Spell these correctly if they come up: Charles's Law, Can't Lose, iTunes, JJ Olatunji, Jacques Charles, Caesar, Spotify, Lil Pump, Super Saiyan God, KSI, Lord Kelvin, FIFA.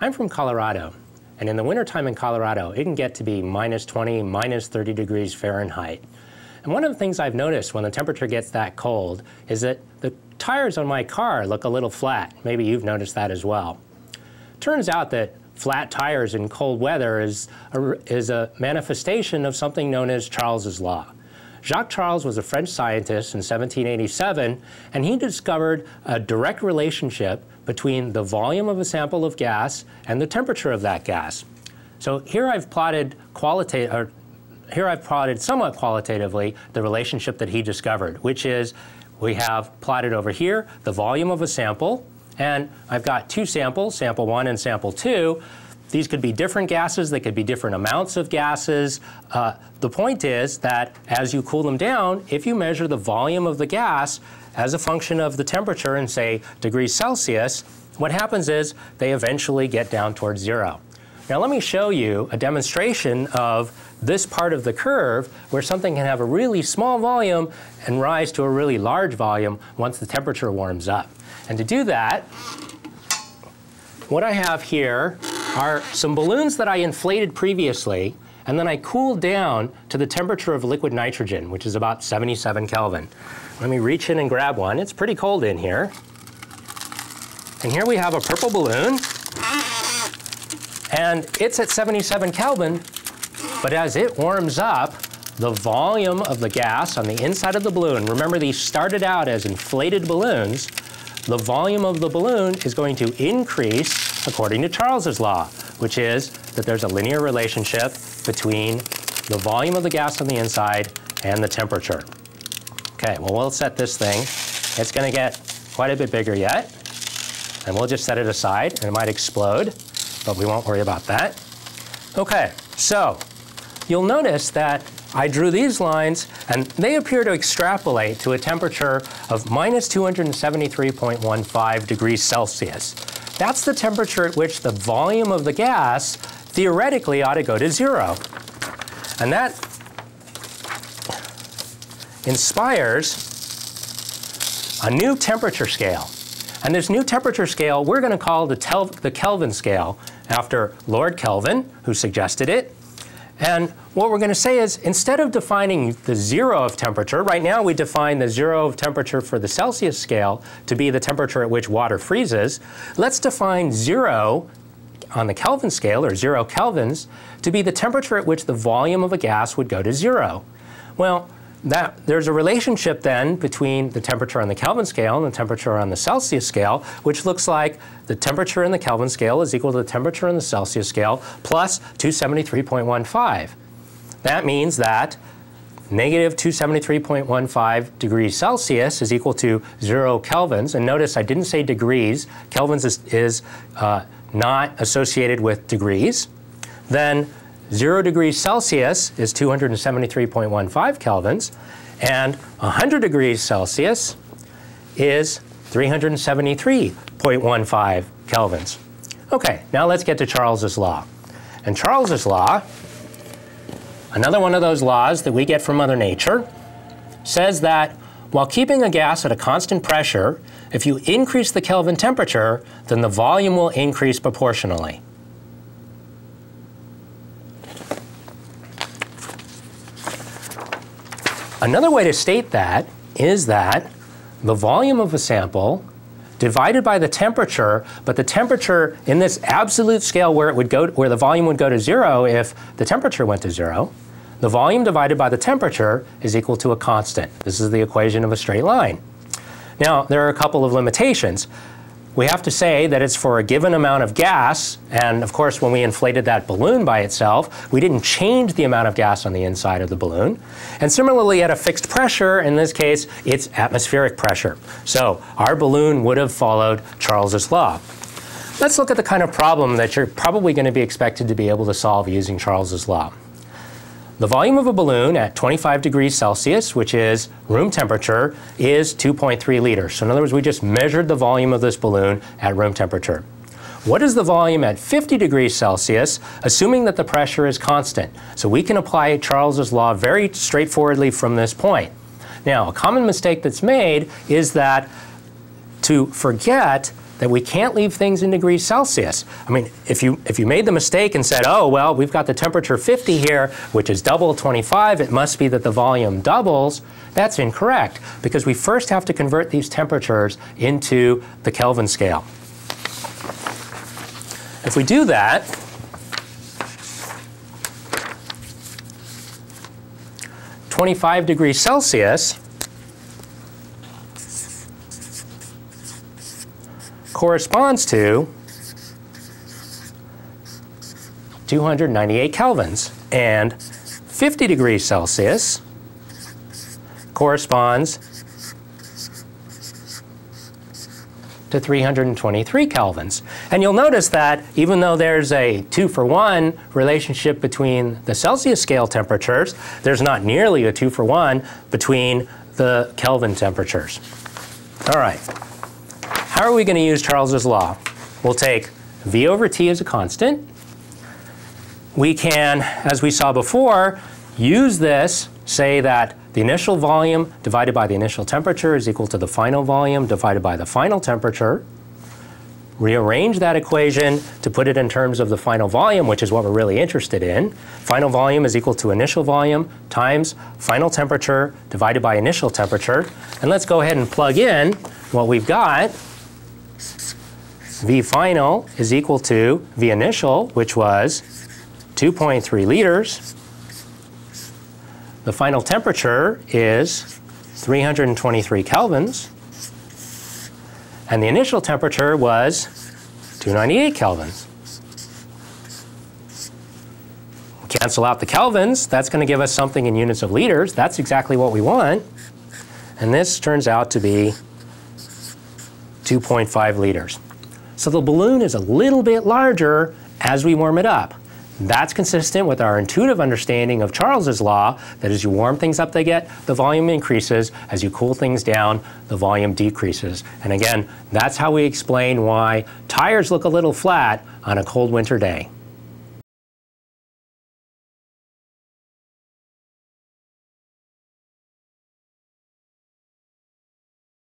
I'm from Colorado, and in the wintertime in Colorado, it can get to be minus 20, minus 30 degrees Fahrenheit. And one of the things I've noticed when the temperature gets that cold is that the tires on my car look a little flat. Maybe you've noticed that as well. Turns out that flat tires in cold weather is a manifestation of something known as Charles's Law. Jacques Charles was a French scientist in 1787, and he discovered a direct relationship between the volume of a sample of gas and the temperature of that gas. So here I've plotted somewhat qualitatively the relationship that he discovered, which is we have plotted over here the volume of a sample, and I've got two samples, sample one and sample two. These could be different gases, they could be different amounts of gases. The point is that as you cool them down, if you measure the volume of the gas as a function of the temperature in, say, degrees Celsius, what happens is they eventually get down towards zero. Now let me show you a demonstration of this part of the curve where something can have a really small volume and rise to a really large volume once the temperature warms up. And to do that, what I have here are some balloons that I inflated previously, and then I cooled down to the temperature of liquid nitrogen, which is about 77 Kelvin. Let me reach in and grab one. It's pretty cold in here. And here we have a purple balloon, and it's at 77 Kelvin, but as it warms up, the volume of the gas on the inside of the balloon, remember these started out as inflated balloons, the volume of the balloon is going to increase according to Charles's Law, which is that there's a linear relationship between the volume of the gas on the inside and the temperature. Okay, well, we'll set this thing. It's going to get quite a bit bigger yet, and we'll just set it aside, and it might explode, but we won't worry about that. Okay, so you'll notice that I drew these lines, and they appear to extrapolate to a temperature of minus 273.15 degrees Celsius. That's the temperature at which the volume of the gas theoretically ought to go to zero. And that inspires a new temperature scale. And this new temperature scale we're going to call the Kelvin scale, after Lord Kelvin, who suggested it. And what we're going to say is, instead of defining the zero of temperature, right now we define the zero of temperature for the Celsius scale to be the temperature at which water freezes, let's define zero on the Kelvin scale, or zero kelvins, to be the temperature at which the volume of a gas would go to zero. Well, there's a relationship then between the temperature on the Kelvin scale and the temperature on the Celsius scale, which looks like the temperature in the Kelvin scale is equal to the temperature in the Celsius scale plus 273.15. That means that negative 273.15 degrees Celsius is equal to zero kelvins. And notice I didn't say degrees. Kelvins is not associated with degrees. Then 0 degrees Celsius is 273.15 kelvins, and 100 degrees Celsius is 373.15 kelvins. Okay, now let's get to Charles's Law. And Charles's Law, another one of those laws that we get from Mother Nature, says that while keeping a gas at a constant pressure, if you increase the Kelvin temperature, then the volume will increase proportionally. Another way to state that is that the volume of a sample divided by the temperature, but the temperature in this absolute scale where it would go, where the volume would go to zero if the temperature went to zero, the volume divided by the temperature is equal to a constant. This is the equation of a straight line. Now, there are a couple of limitations. We have to say that it's for a given amount of gas, and of course when we inflated that balloon by itself, we didn't change the amount of gas on the inside of the balloon. And similarly at a fixed pressure, in this case, it's atmospheric pressure. So our balloon would have followed Charles's Law. Let's look at the kind of problem that you're probably going to be expected to be able to solve using Charles's Law. The volume of a balloon at 25 degrees Celsius, which is room temperature, is 2.3 liters. So in other words, we just measured the volume of this balloon at room temperature. What is the volume at 50 degrees Celsius, assuming that the pressure is constant? So we can apply Charles's Law very straightforwardly from this point. Now, a common mistake that's made is that to forget that we can't leave things in degrees Celsius. I mean, if you made the mistake and said, oh, well, we've got the temperature 50 here, which is double 25, it must be that the volume doubles, that's incorrect, because we first have to convert these temperatures into the Kelvin scale. If we do that, .25°C corresponds to 298 kelvins, and 50°C corresponds to 323 kelvins. And you'll notice that even though there's a 2-for-1 relationship between the Celsius scale temperatures, there's not nearly a 2-for-1 between the Kelvin temperatures. All right, how are we going to use Charles's law? We'll take V over T as a constant. We can, as we saw before, use this, say that the initial volume divided by the initial temperature is equal to the final volume divided by the final temperature. Rearrange that equation to put it in terms of the final volume, which is what we're really interested in. Final volume is equal to initial volume times final temperature divided by initial temperature. And let's go ahead and plug in what we've got. V final is equal to V initial, which was 2.3 liters. The final temperature is 323 kelvins, and the initial temperature was 298 kelvins. We cancel out the kelvins. That's going to give us something in units of liters. That's exactly what we want. And this turns out to be 2.5 liters. So the balloon is a little bit larger as we warm it up. That's consistent with our intuitive understanding of Charles's law, that as you warm things up, the volume increases. As you cool things down, the volume decreases. And again, that's how we explain why tires look a little flat on a cold winter day.